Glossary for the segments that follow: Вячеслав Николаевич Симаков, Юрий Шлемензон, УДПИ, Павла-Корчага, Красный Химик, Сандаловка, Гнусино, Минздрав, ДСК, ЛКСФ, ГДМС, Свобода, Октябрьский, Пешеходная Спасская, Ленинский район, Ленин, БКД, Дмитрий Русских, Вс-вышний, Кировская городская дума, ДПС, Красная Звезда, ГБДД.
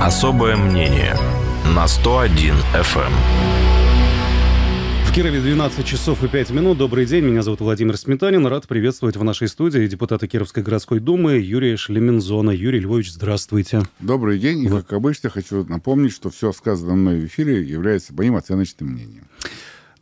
Особое мнение на 101 FM. В Кирове 12 часов и 5 минут. Добрый день, меня зовут Владимир Сметанин. Рад приветствовать в нашей студии депутата Кировской городской думы Юрия Шлемензона. Юрий Львович, здравствуйте. Добрый день. И, как обычно, хочу напомнить, что все сказанное мной в эфире является моим оценочным мнением.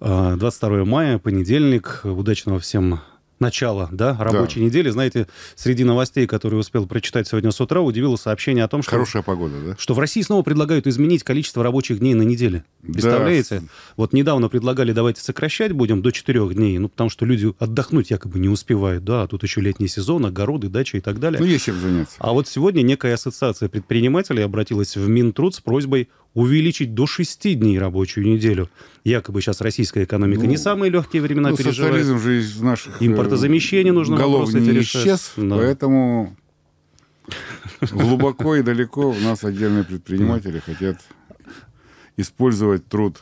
22 мая, понедельник. Удачного всем начала, да, рабочей недели. Знаете, среди новостей, которые успел прочитать сегодня с утра, удивило сообщение о том, что... Хорошая погода, да? Что в России снова предлагают изменить количество рабочих дней на неделе. Представляете? Да. Вот недавно предлагали, давайте сокращать будем до 4 дней, ну, потому что люди отдохнуть якобы не успевают, да, тут еще летний сезон, огороды, дачи и так далее. Ну, есть чем заняться. А вот сегодня некая ассоциация предпринимателей обратилась в Минтруд с просьбой увеличить до 6 дней рабочую неделю. Якобы сейчас российская экономика не самые легкие времена переживает. Социализм же из наших импортозамещение нужно голов не исчез, поэтому глубоко и далеко у нас отдельные предприниматели хотят использовать труд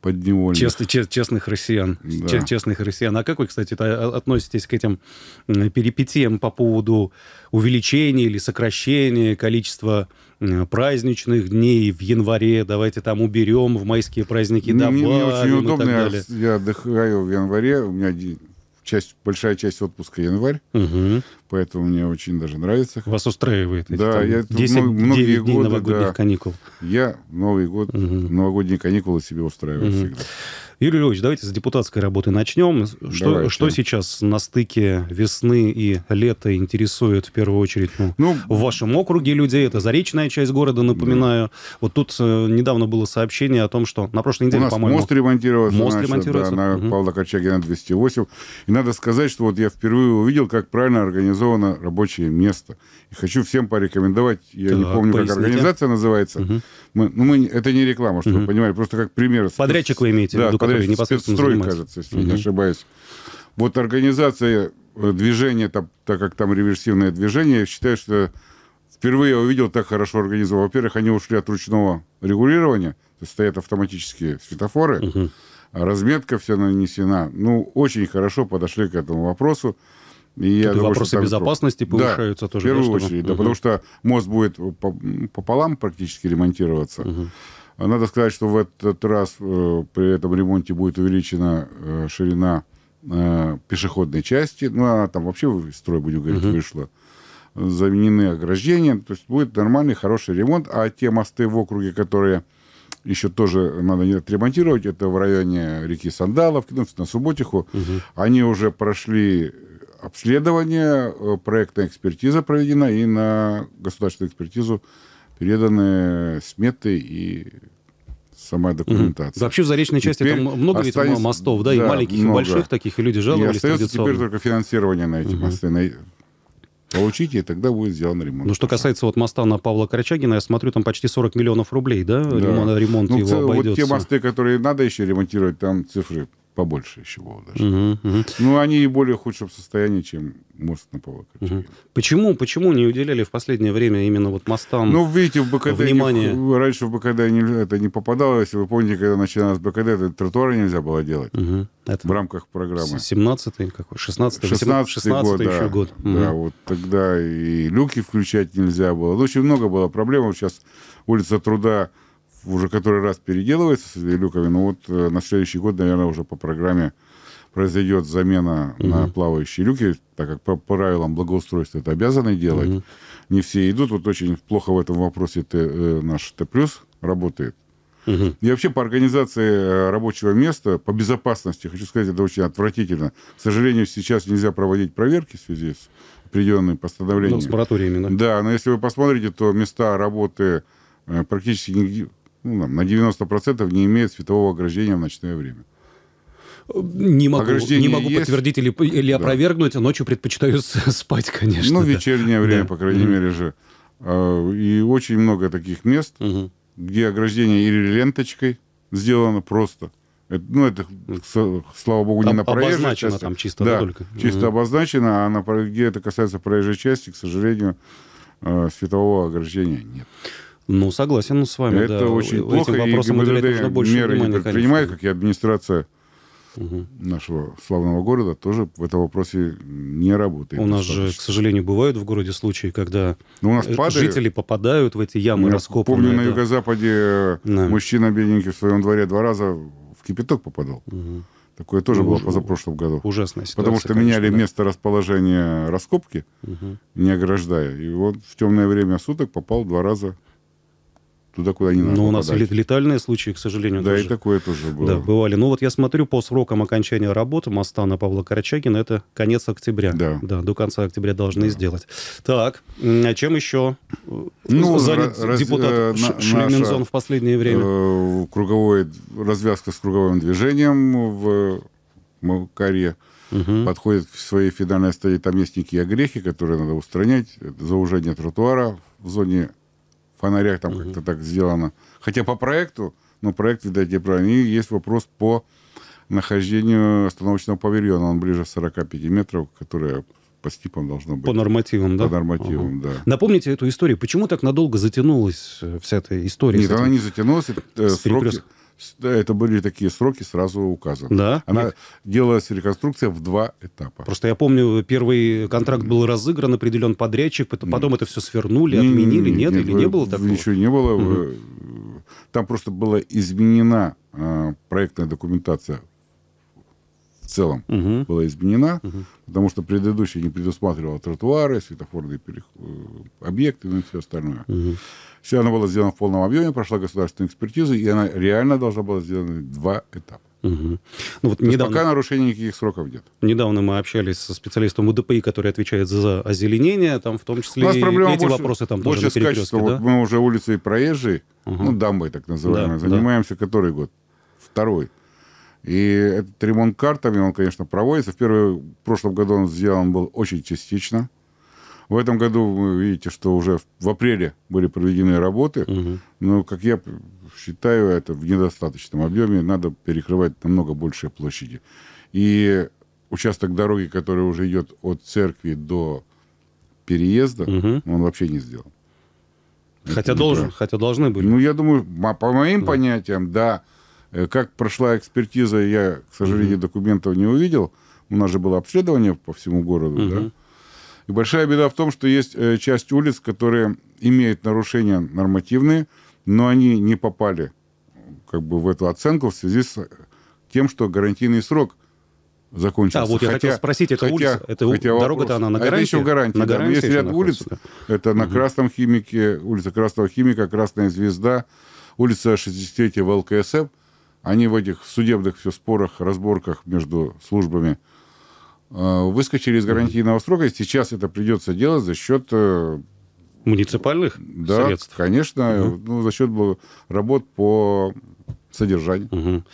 подневольных. Честных россиян. Да. Честных россиян. А как вы, кстати, относитесь к этим перипетиям по поводу увеличения или сокращения количества праздничных дней в январе? Давайте там уберем, в майские праздники добавим. Мне очень удобно. Я отдыхаю в январе. У меня большая часть отпуска январь. Угу. Поэтому мне очень даже нравится. Вас устраивает? Да, я 9 дней новогодних каникул. Я новогодние каникулы себе устраиваю всегда. Юрий Львович, давайте с депутатской работы начнем. Что сейчас на стыке весны и лета интересует в первую очередь в вашем округе людей? Это заречная часть города, напоминаю. Да. Вот тут недавно было сообщение о том, что на прошлой неделе, по-моему... Мост ремонтируется. Да, на Павла-Корчаге на 208. И надо сказать, что вот я впервые увидел, как правильно организовано рабочее место. И хочу всем порекомендовать. Я не помню, поясните, как организация называется. Это не реклама, чтобы вы понимали. Просто как пример. Подрядчик вы имеете в виду? Спиртстрой, кажется, если не ошибаюсь. Вот организация движения, так как там реверсивное движение, я считаю, что впервые я увидел так хорошо организовано. Во-первых, они ушли от ручного регулирования, то есть стоят автоматические светофоры, разметка вся нанесена. Очень хорошо подошли к этому вопросу. И вопросы безопасности повышаются тоже. В первую очередь, потому что мост будет пополам практически ремонтироваться. Надо сказать, что в этот раз при этом ремонте будет увеличена ширина пешеходной части. Она там вообще в строй, будем говорить, вышла. Заменены ограждения. То есть будет нормальный, хороший ремонт. А те мосты в округе, которые еще тоже надо отремонтировать, это в районе реки Сандаловки, на Субботиху, они уже прошли обследование, проектная экспертиза проведена, и на государственную экспертизу переданы сметы и сама документация. Да, вообще в заречной части там много ведь мостов, да, и маленьких, много. И больших таких, и люди жаловались. И остается теперь только финансирование на эти мосты. Получите, и тогда будет сделан ремонт. Что касается вот моста на Павла-Корчагина, я смотрю, там почти 40 миллионов рублей, да, ремонт его обойдется. Вот те мосты, которые надо еще ремонтировать, там цифры побольше еще было даже. Они и более худшем состоянии, чем мост на Павла-Корчагина. Почему не уделяли в последнее время именно мостам внимания? Видите, в БКД раньше в БКД это не попадало. Если вы помните, когда начиналось БКД, это тротуары нельзя было делать в рамках программы. 17-й какой? 16-й? 16-й еще год. Да, вот тогда и люки включать нельзя было. Очень много было проблем. Сейчас улица Труда уже который раз переделывается с люками, на следующий год, наверное, уже по программе произойдет замена на плавающие люки, так как по правилам благоустройства это обязаны делать. Не все идут. Очень плохо в этом вопросе наш Т-плюс работает. И вообще по организации рабочего места, по безопасности, хочу сказать, это очень отвратительно. К сожалению, сейчас нельзя проводить проверки в связи с определенными постановлениями. С мораториями, да. Да, но если вы посмотрите, то места работы практически нигде... на 90% не имеет светового ограждения в ночное время. Не могу подтвердить или опровергнуть, а ночью предпочитаю спать, конечно. Вечернее время, по крайней мере же. И очень много таких мест, где ограждение или ленточкой сделано просто. Это, слава богу, не на проезжей части. Обозначено там чисто, да, только. Чисто обозначено, а где это касается проезжей части, к сожалению, светового ограждения нет. Согласен с вами. Это очень плохо, и ГБДД меры не предпринимает, как и администрация нашего славного города тоже в этом вопросе не работает. У нас достаточно. Же, к сожалению, бывают в городе случаи, когда у нас жители попадают в эти ямы раскопанные. Помню, на юго-западе мужчина бедненький в своем дворе 2 раза в кипяток попадал. Такое тоже было позапрошлом году. Ужасная ситуация. Потому что меняли место расположения раскопки, не ограждая. И вот в темное время суток попал 2 раза туда, куда не надо. Но у нас летальные случаи, к сожалению, да, тоже. И такое тоже было. Да, бывали. Ну вот я смотрю по срокам окончания работы моста на Павла-Корчагина, это конец октября. Да. Да, до конца октября должны сделать. Так, а чем еще занят депутат Шлемензон в последнее время? Развязка с круговым движением в Макарье подходит к своей финальной стадии. Там есть некие огрехи, которые надо устранять. Заужение тротуара в зоне... фонарях там как-то так сделано. Хотя по проекту, но проект, видать, неправильный. И есть вопрос по нахождению остановочного павильона. Он ближе 45 метров, которое по стипам должно быть. По нормативам, да? По нормативам, да. Напомните эту историю. Почему так надолго затянулась вся эта история? Нет, она не затянулась. Это были такие сроки, сразу указаны. Да? Она делалась реконструкция в 2 этапа. Просто я помню, первый контракт был разыгран, определен подрядчик, потом это все свернули, отменили, нет, или не было такого? Ничего не было. Там просто была изменена проектная документация в целом. Была изменена, потому что предыдущая не предусматривала тротуары, светофорные объекты, ну и все остальное. Все она была сделана в полном объеме, прошла государственную экспертизу, и она реально должна была сделана в 2 этапа. Ну, вот пока нарушений никаких сроков нет. Недавно мы общались со специалистом УДПИ, который отвечает за озеленение, там в том числе и эти вопросы там тоже на перекрестке. Да? Вот мы уже улицы и проезжие, ну, дамбой так называемые, занимаемся который год? 2-й. И этот ремонт картами, он, конечно, проводится. В прошлом году он сделан был очень частично. В этом году вы видите, что уже в апреле были проведены работы, но, как я считаю, это в недостаточном объеме, надо перекрывать намного большие площади. И участок дороги, который уже идет от церкви до переезда, он вообще не сделан. Хотя должны были. Ну, я думаю, по моим понятиям, да. Как прошла экспертиза, я, к сожалению, документов не увидел. У нас же было обследование по всему городу, да? И большая беда в том, что есть часть улиц, которые имеют нарушения нормативные, но они не попали как бы в эту оценку в связи с тем, что гарантийный срок закончился. Да, вот я хотел спросить, дорога-то она на гарантии? Это еще в гарантии. На гарантии есть ряд улиц. Это на Красном Химике, улица Красного Химика, Красная Звезда, улица 63 в ЛКСФ. Они в этих судебных спорах, разборках между службами выскочили из гарантийного срока, и сейчас это придется делать за счет... муниципальных средств? Да, конечно, ну, за счет работ по содержанию.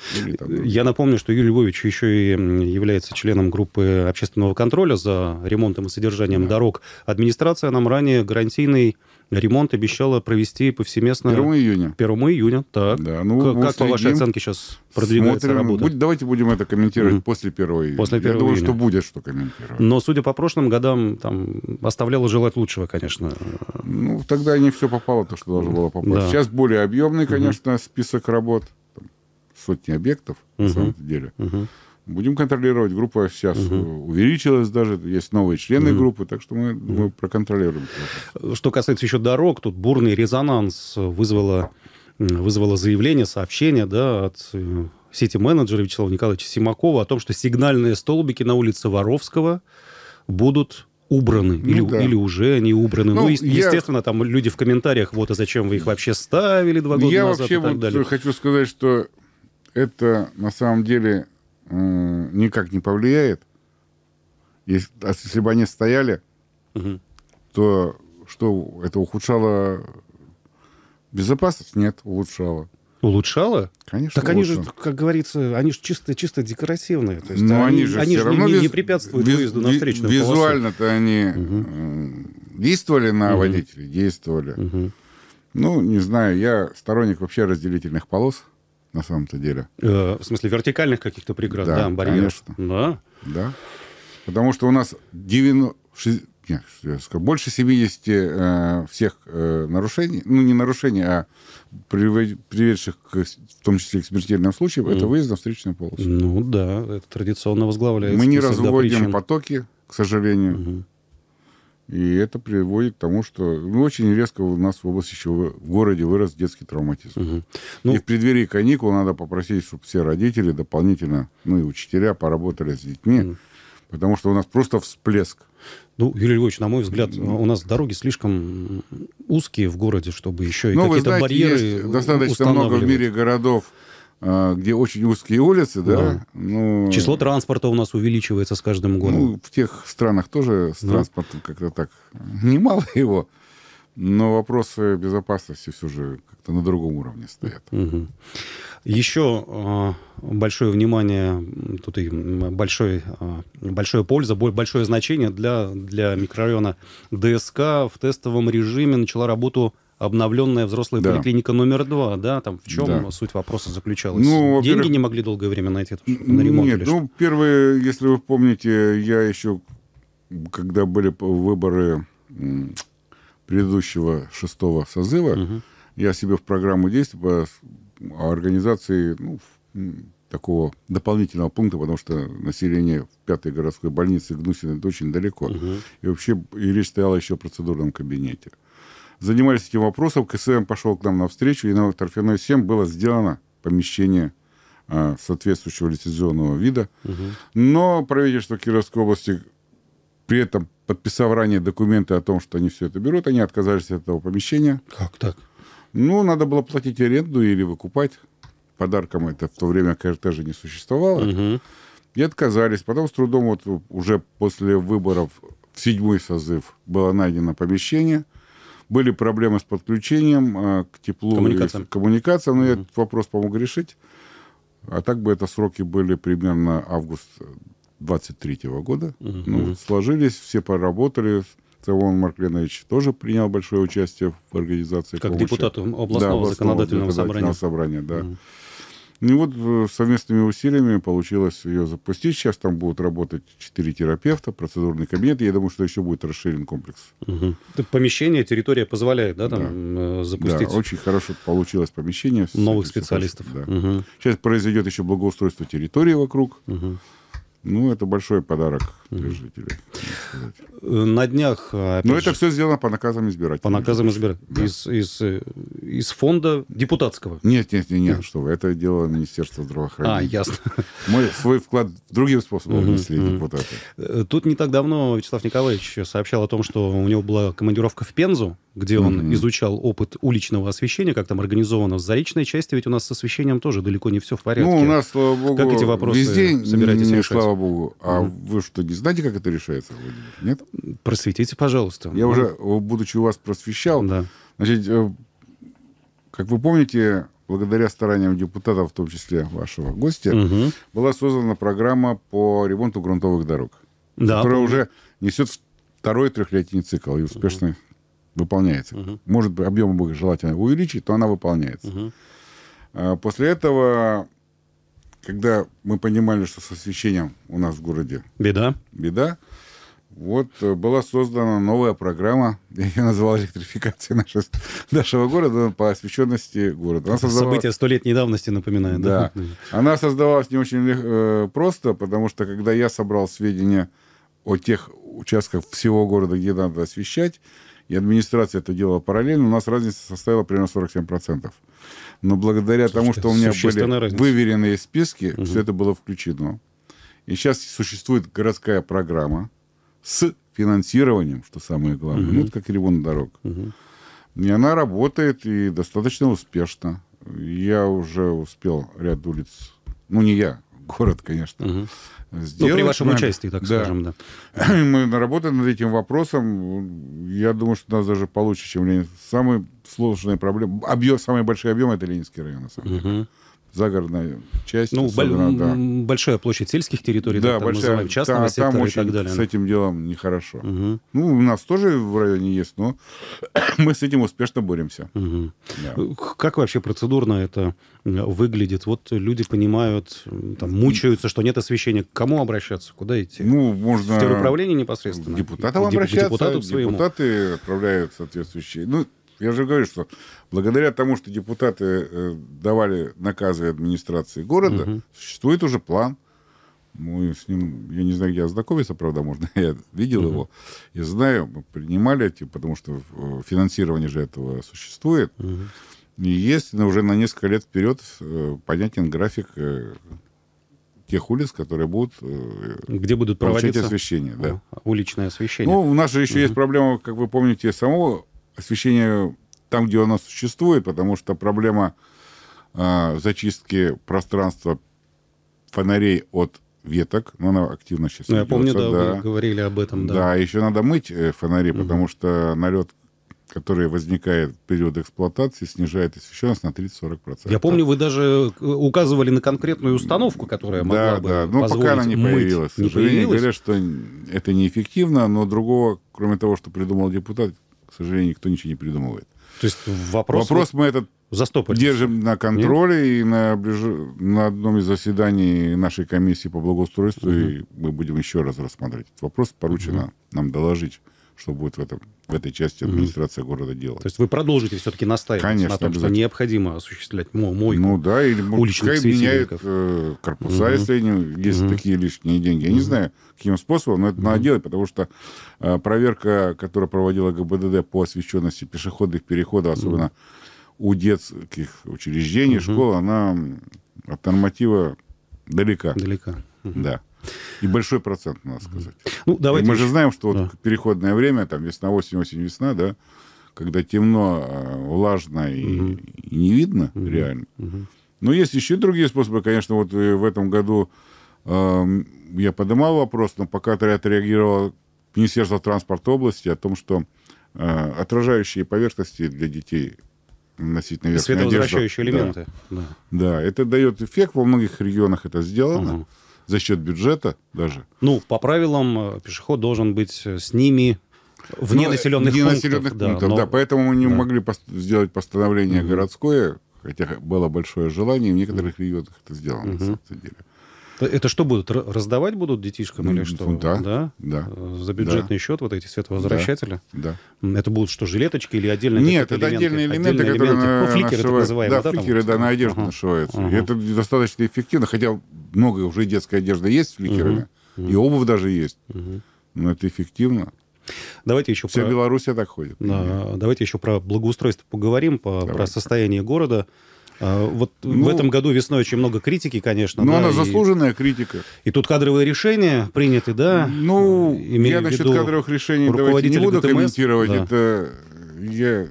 Я напомню, что Юрий Львович еще и является членом группы общественного контроля за ремонтом и содержанием дорог. Администрация нам ранее гарантийный ремонт обещала провести повсеместно... 1 июня. 1 июня, так. Да, ну, как по вашей оценке сейчас продвигается работа? Давайте будем это комментировать после 1 июня. После 1 июня. Я думаю, что будет что комментировать. Но, судя по прошлым годам, там оставляло желать лучшего, конечно. Ну, тогда не все попало, то, что должно было попасть. Да. Сейчас более объемный, конечно, список работ. Там, сотни объектов, на самом деле. Будем контролировать. Группа сейчас увеличилась даже, есть новые члены группы, так что мы проконтролируем. Что касается еще дорог, тут бурный резонанс вызвало заявление, сообщение, да, от сити-менеджера Вячеслава Николаевича Симакова о том, что сигнальные столбики на улице Воровского будут... убраны, или уже они убраны. Ну, естественно, там люди в комментариях, вот, а зачем вы их вообще ставили 2 года назад и так далее. Я вообще хочу сказать, что это, на самом деле, никак не повлияет. Если бы они стояли, то что, это ухудшало безопасность? Нет, улучшало. Улучшало? Конечно. Так они же, как говорится, они же чисто декоративные. То есть они же не препятствуют выезду на встречную полосу. Визуально-то они действовали на водителей? Действовали. Ну, не знаю, я сторонник вообще разделительных полос, на самом-то деле. В смысле, вертикальных каких-то преград, барьеров? Да, конечно. Да? Да. Потому что у нас нет, больше 70 всех нарушений, ну не нарушений, а приведших, к, в том числе к смертельным случаям, это выезд на встречную полосу. Ну да, это традиционно возглавляется. Мы не разводим потоки, к сожалению. И это приводит к тому, что ну, очень резко у нас в области еще в городе вырос детский травматизм. Ну, и в преддверии каникул надо попросить, чтобы все родители дополнительно, ну и учителя, поработали с детьми, потому что у нас просто всплеск. Ну, Юрий Львович, на мой взгляд, у нас дороги слишком узкие в городе, чтобы еще и какие-то барьеры устанавливать. Достаточно много в мире городов, где очень узкие улицы, да. Ну, число транспорта у нас увеличивается с каждым годом. Ну, в тех странах тоже с транспортом как-то так немало его, но вопросы безопасности все же как-то на другом уровне стоят. Еще большое внимание, тут и большая польза, большое значение для микрорайона ДСК в тестовом режиме начала работу обновленная взрослая поликлиника номер 2, да, там в чем суть вопроса заключалась? Ну, деньги не могли долгое время найти на ремонт? Нет, ну, первое, если вы помните, я еще, когда были выборы предыдущего 6-го созыва, я себе в программу действий по организации такого дополнительного пункта, потому что население в 5-й городской больнице Гнусино это очень далеко. И вообще и речь стояла еще о процедурном кабинете. Занимались этим вопросом, КСМ пошел к нам навстречу, и на торфяной 7 было сделано помещение соответствующего лицензионного вида. Но правительство Кировской области, при этом подписав ранее документы о том, что они все это берут, они отказались от этого помещения. Как так? Ну, надо было платить аренду или выкупать. Подарком это в то время КРТ же не существовало. И отказались. Потом с трудом вот, уже после выборов в 7-й созыв было найдено помещение. Были проблемы с подключением к теплу и коммуникациям, но я этот вопрос помог решить. А так бы это сроки были примерно август 23-го года. Ну, сложились, все поработали. Целон Марк Ленович тоже принял большое участие в организации как помощи. Депутат областного законодательного собрания. И вот совместными усилиями получилось ее запустить. Сейчас там будут работать 4 терапевта, процедурный кабинет. Я думаю, что еще будет расширен комплекс. Помещение, территория позволяет, да, там запустить? Да, очень хорошо получилось помещение. Новых специалистов. Сейчас произойдет еще благоустройство территории вокруг. Ну, это большой подарок для жителей. На днях... Но это все сделано по наказам избирателей. По наказам избирателей. Да. Из фонда депутатского? Нет, что вы. Это дело Министерства здравоохранения. А, ясно. Мы свой вклад другим способом внесли депутаты. Тут не так давно Вячеслав Николаевич сообщал о том, что у него была командировка в Пензу, где он изучал опыт уличного освещения, как там организовано в Заречной части, ведь у нас с освещением тоже далеко не все в порядке. Ну, у нас, слава богу, как эти вопросы везде собираетесь решать? Слава богу. А вы что, не знаете, как это решается, Владимир? Нет? Просветите, пожалуйста. Я уже, будучи у вас, просвещал. Значит, как вы помните, благодаря стараниям депутатов, в том числе вашего гостя, была создана программа по ремонту грунтовых дорог, которая уже несет второй трехлетний цикл и успешно выполняется. Может быть, объем бы желательно увеличить, но она выполняется. После этого... Когда мы понимали, что с освещением у нас в городе беда, вот была создана новая программа, я ее назвал электрификацией нашего города по освещенности города. Событие 100-летней давности напоминает. Да. Она создавалась не очень просто, потому что когда я собрал сведения о тех участках всего города, где надо освещать, и администрация это делала параллельно, у нас разница составила примерно 47%. Но благодаря тому, что у меня были выверенные списки, все это было включено. И сейчас существует городская программа с финансированием, что самое главное, ну, вот как ремонт дорог. И она работает и достаточно успешно. Я уже успел ряд улиц, ну не я, город, конечно, сделать. Ну, при вашем участии, так скажем, Мы наработали над этим вопросом. Я думаю, что у нас даже получше, чем Ленин. Самые сложные проблемы. Самый большой объем — это Ленинский район, на самом деле. загородная часть. Ну, большая площадь сельских территорий, да, там называем частного сектора, там и так далее. С этим делом нехорошо. Угу. Ну, у нас тоже в районе есть, но мы с этим успешно боремся. Угу. Да. Как вообще процедурно это выглядит? Вот люди понимают, там, мучаются, что нет освещения. К кому обращаться? Куда идти? Ну, можно... В теруправление непосредственно? К депутатам обращаться. Депутаты отправляют соответствующие... Ну, я же говорю, что благодаря тому, что депутаты давали наказы администрации города, угу, существует уже план. Ну, с ним, я не знаю, где ознакомиться, правда, можно. Я видел угу его и знаю. Мы принимали эти, потому что финансирование же этого существует. Угу. И есть, но уже на несколько лет вперед понятен график тех улиц, которые будут... Где будут проводиться освещение, да. Уличное освещение. Ну, у нас же еще угу есть проблема, как вы помните, самого... освещение там, где оно существует, потому что проблема зачистки пространства фонарей от веток, но она активно сейчас идется. Я помню, да, да, вы говорили об этом. Да, да, еще надо мыть фонари, угу, потому что налет, который возникает в период эксплуатации, снижает освещенность на 30-40%. Я помню, вы даже указывали на конкретную установку, которая могла бы позволить. Да, да, но пока она не появилась. Не появилась? Говорят, что это неэффективно, но другого, кроме того, что придумал депутат, к сожалению, никто ничего не придумывает. То есть вопрос мы этот держим на контроле. Нет? И на одном из заседаний нашей комиссии по благоустройству угу и мы будем еще раз рассмотреть этот вопрос. Поручено угу нам доложить, что будет в этой части администрация угу города делать. То есть вы продолжите все-таки настаивать, конечно, на том, что необходимо осуществлять мойку, ну, да, или уличных светильников. Меняют корпуса, угу, если есть угу такие лишние деньги. Я угу не знаю, каким способом, но это угу надо делать, потому что проверка, которую проводила ГБДД по освещенности пешеходных переходов, особенно угу у детских учреждений, угу, школ, она от норматива далека. Далека. Угу. Да. И большой процент, надо сказать. Ну, давайте мы же знаем, что вот да переходное время, там весна, осень, осень, весна, да, когда темно, влажно и, угу, и не видно, угу, реально. Угу. Но есть еще другие способы. Конечно, вот в этом году я поднимал вопрос, но пока отреагировало Министерство транспорта области о том, что отражающие поверхности для детей... носить наверх. Световозвращающие элементы. Да. Да, да, это дает эффект. Во многих регионах это сделано. Угу. За счет бюджета даже. Ну, по правилам, пешеход должен быть с ними вне населенных пунктов. Да, пунктов, но... да, поэтому мы не да могли сделать постановление угу городское, хотя было большое желание, и в некоторых угу регионах это сделано, угу, на самом деле. Это что будут? Раздавать будут детишкам, ну, или что? Да, да, да. За бюджетный да счет вот эти световозвращатели? Да, да. Это будут что, жилеточки или отдельные элементы? Нет, это отдельные элементы, которые... Ну, фликеры так называемые. Да, фликеры, да, на одежду нашиваются. Ага. Это достаточно эффективно, хотя много уже детской одежды есть с фликерами, ага, и обувь даже есть. Ага. Но это эффективно. Давайте еще Вся Беларусь так ходит. Да. Давайте еще про благоустройство поговорим, про состояние города. Вот ну, в этом году весной очень много критики, конечно. Но да, она заслуженная критика. И тут кадровые решения приняты, да? Ну, я насчет кадровых решений давайте не буду ДТМС комментировать. Да. Это я...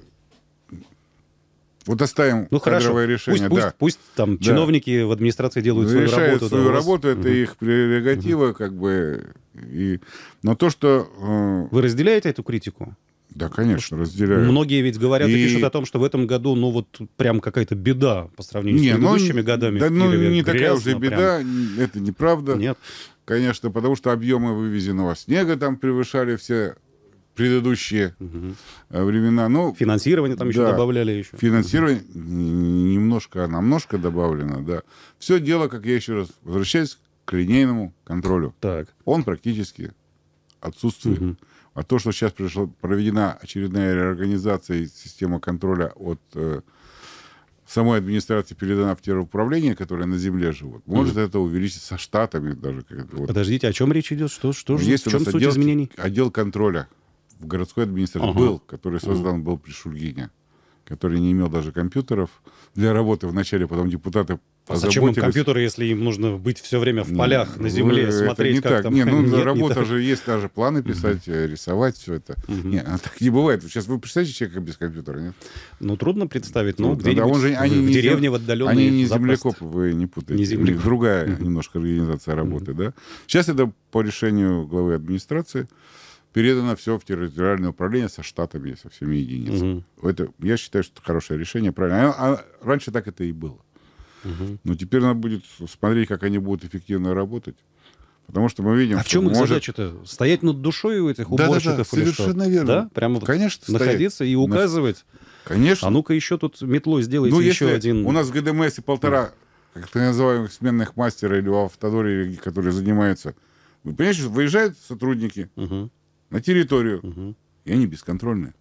Вот оставим ну, кадровые решения. Пусть, да, пусть там да чиновники в администрации делают свою работу. Решают свою работу, это угу их прерогатива, угу, как бы. И... Но то, что... Вы разделяете эту критику? Да, конечно, разделяю. Многие ведь говорят и пишут о том, что в этом году, ну, вот прям какая-то беда по сравнению не, с предыдущими годами. Да, ну, не грязно, такая уже беда, прям... это неправда. Нет. Конечно, потому что объемы вывезенного снега там превышали все предыдущие угу времена. Ну, финансирование там да еще добавляли. Еще. Финансирование угу немножко, а намножко добавлено, да. Все дело, как я еще раз возвращаюсь, к линейному контролю. Так. Он практически отсутствует. Угу. А то, что сейчас проведена очередная реорганизация и система контроля от самой администрации передана в теруправление, которое на земле живут, может mm-hmm это увеличить со штатами даже. Вот. Подождите, о чем речь идет? Что же, в чем суть отдел изменений? Отдел контроля в городской администрации ага был, который создан ага был при Шульгине, который не имел даже компьютеров для работы вначале, потом депутаты позаботились. Зачем им компьютеры, если им нужно быть все время в полях, на земле, это смотреть, не как так там... Нет, ну, нет, работа не же так есть, даже планы писать, угу, рисовать, все это. Угу. Нет, так не бывает. Сейчас вы представляете человека без компьютера, нет? Ну, трудно представить, но где-нибудь в деревне, в отдаленной... Они не землекопы, вы не путаете. Не другая немножко организация работы, да? Сейчас это по решению главы администрации передано все в территориальное управление со штатами, со всеми единицами. Угу. Это, я считаю, что это хорошее решение, правильно. А раньше так это и было. Угу. Но теперь надо будет смотреть, как они будут эффективно работать. Потому что мы видим, а в чем их задача-то? Стоять над душой у этих уборщиков? Да, да, да, совершенно верно. Да? Прямо конечно, находиться стоять. И указывать. Конечно. А ну-ка еще тут метлой сделайте ну, еще один. У нас в ГДМС и полтора, как это называемых, сменных мастера или в автодоре, которые занимаются. Вы понимаете, что выезжают сотрудники на территорию, и они бесконтрольные.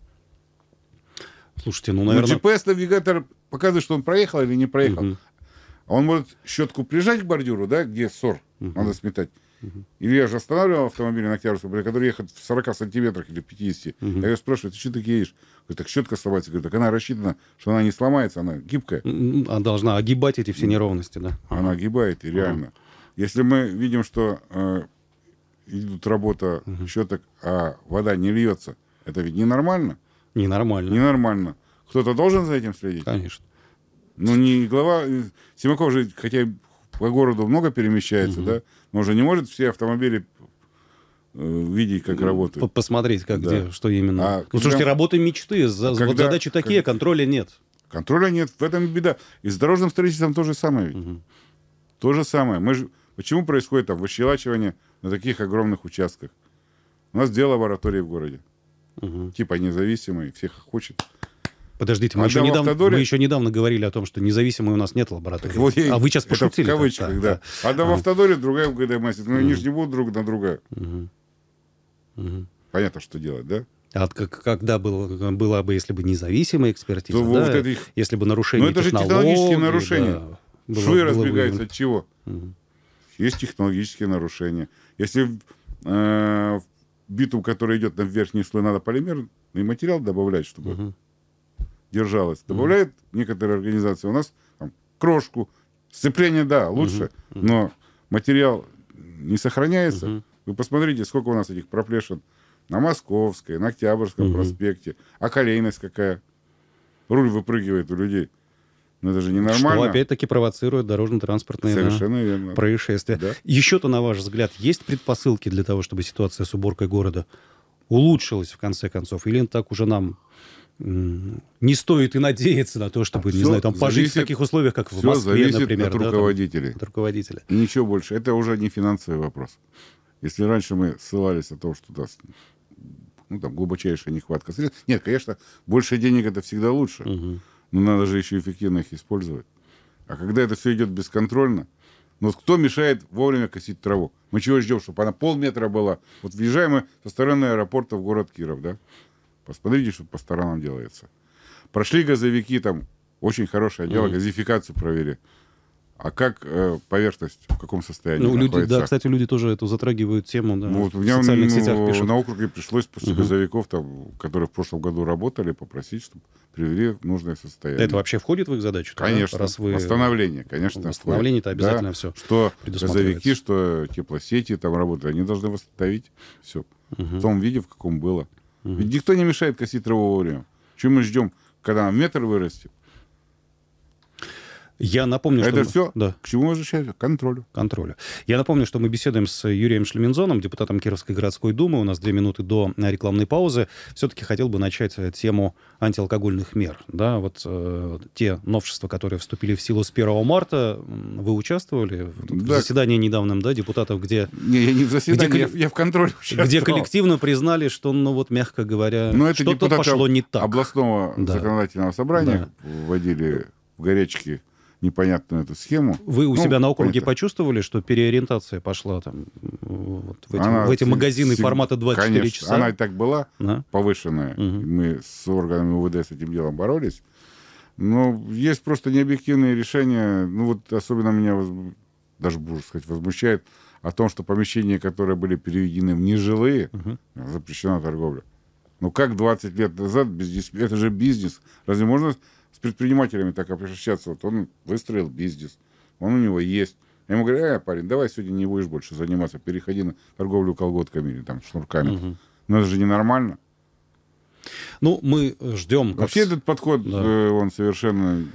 Слушайте, ну, наверное... Ну, GPS-навигатор показывает, что он проехал или не проехал. А он может щетку прижать к бордюру, да, где ссор надо сметать. Или я же останавливал автомобиль на Октябрьском, который ехал в 40 сантиметрах или 50. Я ее спрашиваю, ты что так едешь? Говорит, так щетка сломается. Говорит, так она рассчитана, что она не сломается, она гибкая. Она должна огибать эти все неровности, да? Она огибает, и реально. Если мы видим, что идут работа щеток, а вода не льется, это ведь ненормально. Ненормально. Ненормально. Кто-то должен за этим следить? Конечно. Ну, не глава... Симаков же, хотя по городу много перемещается, да? Но уже не может все автомобили видеть, как работают. Посмотреть, как, где, что именно. А, ну, когда... Слушайте, работы мечты. Вот задачи такие, контроля нет. Контроля нет. В этом и беда. И с дорожным строительством то же самое. Ведь. То же самое. Мы же... Почему происходит выщелачивание на таких огромных участках? У нас дело лаборатории в городе. Типа независимые, всех хочет. Подождите, мы еще недавно говорили о том, что независимой у нас нет лаборатории. Вот а вы сейчас пошутили. В кавычках, так, да. Да. Одна в автодоре, другая в ГДМС. Ну, они же не будут друг на друга. Понятно, что делать, да? А когда была бы, если бы независимая экспертиза, да? Вот это их... Если бы нарушение технологий... Ну, это же технологические нарушения. Да, швы разбегаются от чего? Есть технологические нарушения. Если битум, который идет на верхний слой, надо полимерный материал добавлять, чтобы... держалась. Добавляет некоторые организации у нас там, крошку, сцепление, да, лучше, но материал не сохраняется. Вы посмотрите, сколько у нас этих проплешин на Московской, на Октябрьском проспекте, а колейность какая. Руль выпрыгивает у людей. Но это же ненормально. Что опять-таки провоцирует дорожно-транспортные происшествия. Да? Еще-то, на ваш взгляд, есть предпосылки для того, чтобы ситуация с уборкой города улучшилась, в конце концов? Или так уже нам... не стоит и надеяться на то, чтобы, не знаю, там пожить в таких условиях, как в Москве, например. От руководителей. От руководителя. И ничего больше. Это уже не финансовый вопрос. Если раньше мы ссылались на то, что да, ну, там глубочайшая нехватка средств. Нет, конечно, больше денег это всегда лучше. Но надо же еще эффективно их использовать. А когда это все идет бесконтрольно, но кто мешает вовремя косить траву? Мы чего ждем, чтобы она полметра была? Вот въезжаем мы со стороны аэропорта в город Киров, да? Посмотрите, что по сторонам делается. Прошли газовики, там очень хорошее дело, газификацию провели. А как поверхность, в каком состоянии находится? Люди, да, кстати, люди тоже эту затрагивают тему, да, вот, в социальных сетях пишут. На округе пришлось после газовиков, там, которые в прошлом году работали, попросить, чтобы привели в нужное состояние. Это вообще входит в их задачу? Конечно. Раз вы... Восстановление, конечно. Восстановление-то обязательно, да, все что газовики, что теплосети там работают, они должны восстановить все в том виде, в каком было. Ведь никто не мешает косить траву вовремя. Чего мы ждем, когда она в метр вырастет? Я напомню, это что... все да. К чему мы возвращаемся? К контролю. Контролю. Я напомню, что мы беседуем с Юрием Шлемензоном, депутатом Кировской городской думы. У нас 2 минуты до рекламной паузы. Все-таки хотел бы начать тему антиалкогольных мер. Да, вот те новшества, которые вступили в силу с 1 марта, вы участвовали в заседании недавнем, да, депутатов, где... Не, я не в заседании, я в контроле участвовал. Где коллективно признали, что, ну вот, мягко говоря, что-то пошло не так. Областного законодательного собрания вводили в горячки непонятную эту схему. Вы у себя на округе почувствовали, что переориентация пошла там, вот, в эти магазины формата 24 конечно, часа? Она и так была повышенная. Мы с органами УВД с этим делом боролись. Но есть просто необъективные решения. Ну вот особенно меня даже, можно сказать, возмущает о том, что помещения, которые были переведены в нежилые, запрещена торговля. Ну как 20 лет назад? Это же бизнес. Разве можно... с предпринимателями так обращаться? Вот он выстроил бизнес, он у него есть. Я ему говорю, парень, давай сегодня не будешь больше заниматься, переходи на торговлю колготками или там шнурками. Но это же ненормально. Ну, мы ждем... Вообще этот подход, он совершенно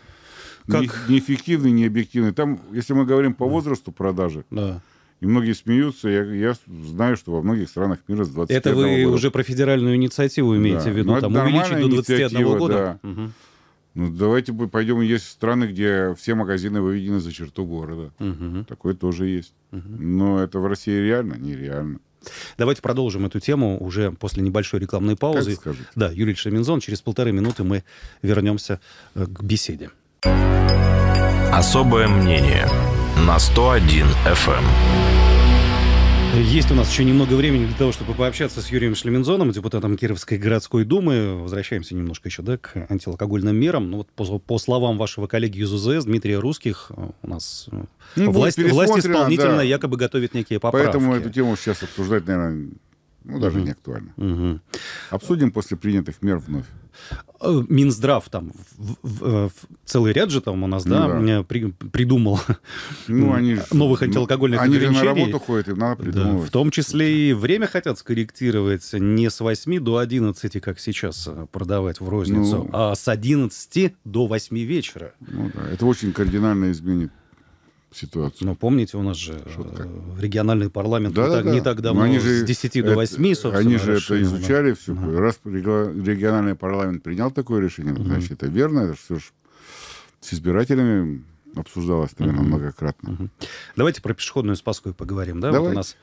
неэффективный, необъективный. Там, если мы говорим по возрасту продажи... И многие смеются. Я знаю, что во многих странах мира с 21 года... Это вы уже про федеральную инициативу имеете в виду? Там увеличить до 21 года? Ну, давайте пойдем, есть страны, где все магазины выведены за черту города. Угу. Такое тоже есть. Угу. Но это в России реально? Нереально. Давайте продолжим эту тему уже после небольшой рекламной паузы. Да, Юрий Шлемензон. Через 1,5 минуты мы вернемся к беседе. Особое мнение на 101 FM. Есть у нас еще немного времени для того, чтобы пообщаться с Юрием Шлемензоном, депутатом Кировской городской думы. Возвращаемся немножко еще, да, к антиалкогольным мерам. Ну, вот по словам вашего коллеги из УЗС, Дмитрия Русских, у нас власть исполнительная, да, якобы готовит некие поправки. Поэтому эту тему сейчас обсуждать, наверное, даже не актуально. Обсудим после принятых мер вновь. Минздрав там целый ряд же там у нас, придумал новых антиалкогольных ограничений. Они же на работу ходят, им надо придумывать. Да, в том числе и время хотят скорректировать не с 8 до 11, как сейчас продавать в розницу, а с 11 до 8 вечера. Ну, да. Это очень кардинально изменит ситуацию. Но помните, у нас же региональный парламент не так давно, с 10 до 8, собственно. Они же это изучали все. Раз региональный парламент принял такое решение, значит, это верно, это все же с избирателями обсуждалось, наверное, многократно. Давайте про пешеходную Спасскую поговорим, да? Вот у нас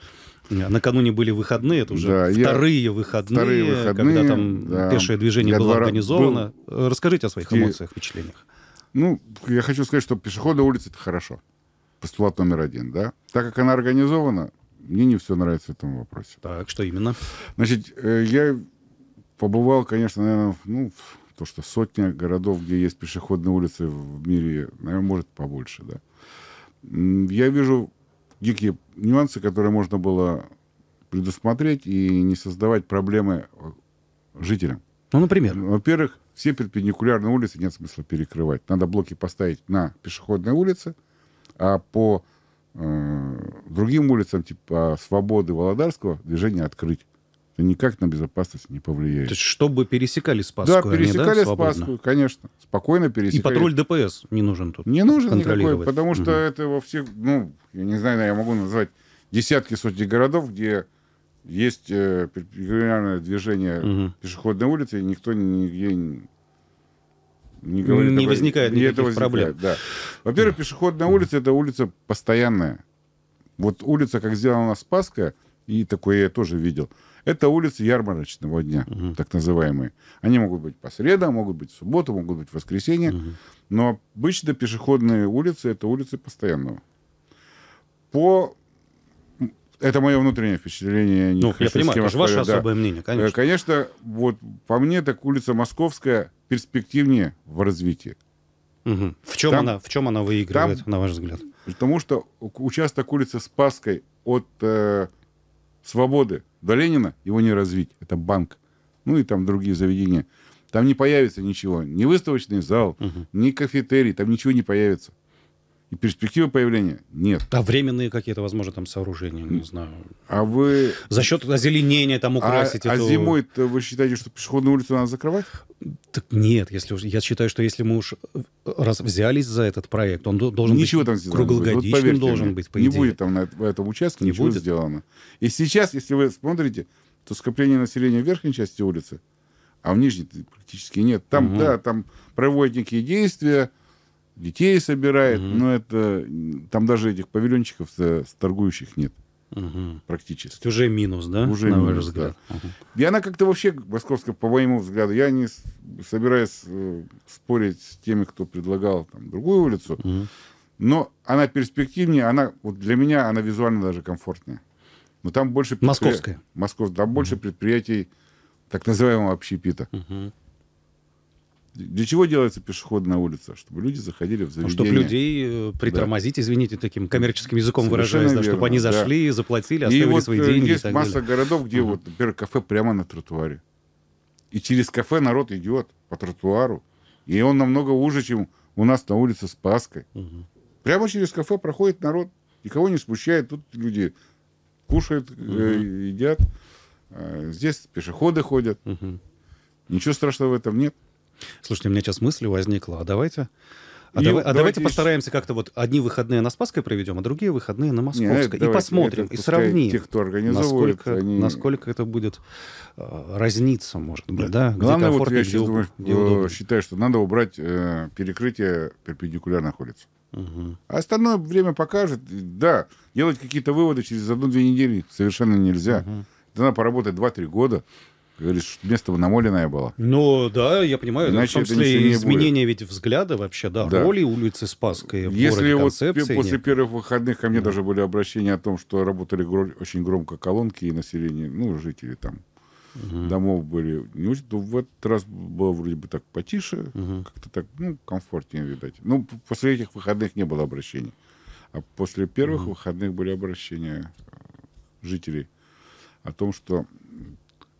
накануне были выходные, это уже вторые выходные, когда там пешее движение было организовано. Расскажите о своих эмоциях, впечатлениях. Ну, я хочу сказать, что пешеходная улица — это хорошо. Постулат номер 1, да? Так как она организована, мне не все нравится в этом вопросе. Так, что именно? Значит, я побывал, конечно, наверное, то, что сотня городов, где есть пешеходные улицы в мире, наверное, может, побольше, да? Я вижу дикие нюансы, которые можно было предусмотреть и не создавать проблемы жителям. Ну, например? Во-первых, все перпендикулярные улицы нет смысла перекрывать. Надо блоки поставить на пешеходной улице, а по другим улицам, типа Свободы, Володарского, движение открыть. Это никак на безопасность не повлияет. То есть, чтобы пересекали Спасскую? Да, пересекали Спасскую, конечно. Спокойно пересекали. И патруль ДПС не нужен тут? Не нужен никакой, потому что это во всех, я не знаю, я могу назвать десятки, сотни городов, где есть перпендикулярное движение пешеходной улицы, и никто нигде не возникает никаких проблем. Да. Во-первых, пешеходная улица — это улица постоянная. Вот улица, как сделана у нас Спасская, и такое я тоже видел, это улицы ярмарочного дня, так называемые. Они могут быть по средам, могут быть в субботу, могут быть в воскресенье, но обычно пешеходные улицы — это улицы постоянного. Это мое внутреннее впечатление. Я понимаю, это же ваше особое мнение, конечно. Конечно, вот по мне, так улица Московская перспективнее в развитии. В чем она выигрывает, на ваш взгляд? Потому что участок улицы Спасской от Свободы до Ленина, его не развить. Это банк. Ну и там другие заведения. Там не появится ничего. Ни выставочный зал, ни кафетерий. Там ничего не появится. И перспективы появления нет. А временные какие-то, возможно, там сооружения, не знаю. А вы... За счет озеленения там украсить это... А зимой-то вы считаете, что пешеходную улицу надо закрывать? Так нет, я считаю, что если мы уж раз взялись за этот проект, он должен быть круглогодичным, должен быть, по идее. Не будет там на этом участке ничего сделано. И сейчас, если вы смотрите, то скопление населения в верхней части улицы, а в нижней практически нет. Там, там проводят некие действия, детей собирает, но это там даже этих павильончиков торгующих нет практически. Это уже минус, да? Уже минус, да. И она как-то вообще, московская, по моему взгляду, я не собираюсь спорить с теми, кто предлагал там другую улицу, но она перспективнее, она вот для меня она визуально даже комфортнее. Но там больше московская. Московская, там больше предприятий так называемого общепита. Для чего делается пешеходная улица? Чтобы люди заходили в заведение. Чтобы людей притормозить, извините, таким коммерческим языком выражаясь, чтобы они зашли, заплатили, оставили свои деньги. Есть масса городов, где, например, кафе прямо на тротуаре. И через кафе народ идет по тротуару. И он намного уже, чем у нас на улице Спасской. Прямо через кафе проходит народ. Никого не смущает. Тут люди кушают, едят. Здесь пешеходы ходят. Ничего страшного в этом нет. Слушайте, у меня сейчас мысль возникла. А давайте Давайте постараемся как-то вот одни выходные на Спасской проведем, а другие выходные на Московской. И посмотрим, и сравним, тех, кто организовывает, насколько это будет разниться, может быть. Да? Главное, вот я сейчас думаю, считаю, что надо убрать перекрытие перпендикулярных улиц. Угу. А остальное время покажет. Да, делать какие-то выводы через одну-две недели совершенно нельзя. Угу. Она поработает 2-3 года. Говоришь, место намоленное было. Ну, да, я понимаю. Иначе в том числе изменение ведь взгляда вообще, да, да. Роли улицы Спасской в городе, концепции. Если вот после первых выходных ко мне даже были обращения о том, что работали очень громко колонки и население, ну, жители там домов были. В этот раз было вроде бы так потише, как-то так, ну, комфортнее, видать. Ну, после этих выходных не было обращений. А после первых выходных были обращения жителей о том, что...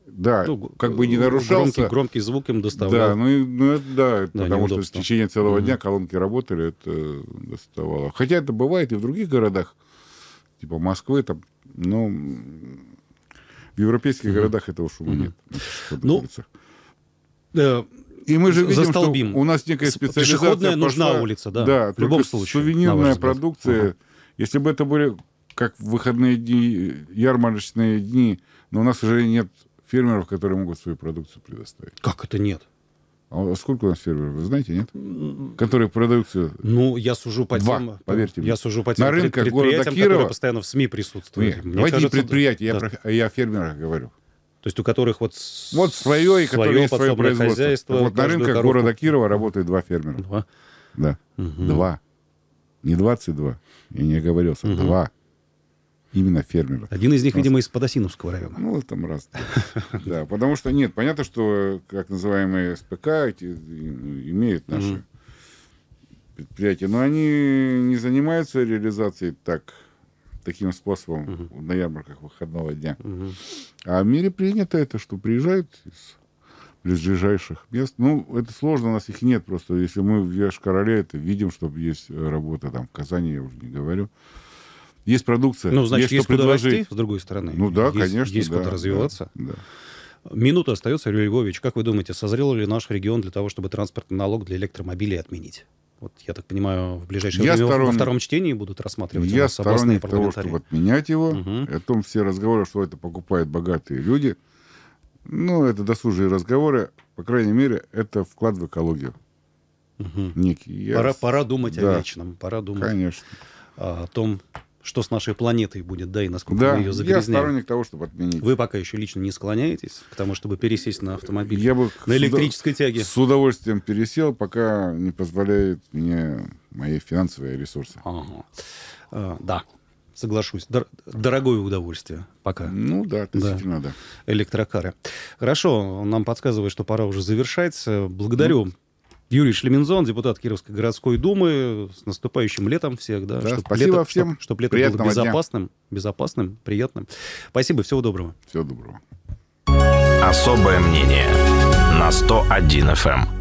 Да, ну, как бы не нарушался. Громкий звук им доставлял. Да, потому что в течение целого дня колонки работали, это доставало. Хотя это бывает и в других городах, типа Москвы, там, но в европейских городах этого шума нет. И мы же видим, что у нас некая специализация. Пешеходная нужна улица, да. Да, в любом случае. Сувенирная продукция. Если бы это были как выходные дни, ярмарочные дни, но у нас уже нет фермеров, которые могут свою продукцию предоставить. Как это нет? А сколько у нас фермеров, вы знаете, нет? Которые продукцию... Ну, я сужу по тем... Поверьте мне. Я сужу по тем предприятиям, которые постоянно в СМИ присутствуют. Нет, давайте кажется, не предприятия, я о фермерах говорю. То есть у которых вот... Вот свое, и которые есть свое производство. Вот на рынках города Кирова работают 2 фермера. 2? Да. 2. Не 22. Я не оговорился. 2. Именно фермеры. Один из них, видимо, из Подосиновского района. Ну, там раз. Да, потому что, нет, понятно, что, как называемые СПК, имеют наши предприятия, но они не занимаются реализацией таким способом на ярмарках выходного дня. А в мире принято это, что приезжают из ближайших мест. Ну, это сложно, у нас их нет просто. Если мы в Йошкар-Оле это видим, что есть работа там в Казани, я уже не говорю. Есть продукция. Ну, значит, есть куда расти, с другой стороны. Ну да, конечно. Есть куда развиваться. Да. Минута остается, Юрий Львович. Как вы думаете, созрел ли наш регион для того, чтобы транспортный налог для электромобилей отменить? Вот, я так понимаю, в ближайшее время во втором чтении будут рассматривать у нас областные парламентарии. Я сторонник того, чтобы отменять его. О том все разговоры, что это покупают богатые люди. Ну, это досужие разговоры. По крайней мере, это вклад в экологию. Некий. Пора думать о вечном. Пора думать о том... Что с нашей планетой будет, да, и насколько мы ее загрязняем. Да, я сторонник того, чтобы отменить. Вы пока еще лично не склоняетесь к тому, чтобы пересесть на автомобиль, на электрической тяге? С удовольствием пересел, пока не позволяют мне мои финансовые ресурсы. Да, соглашусь. Дорогое удовольствие пока. Ну да, действительно, да. Электрокары. Хорошо, нам подсказывает, что пора уже завершать. Благодарю. Юрий Шлемензон, депутат Кировской городской думы. С наступающим летом всех. Да, да, спасибо всем. Чтобы лето было безопасным, приятным. Спасибо, всего доброго. Всего доброго. Особое мнение на 101 FM.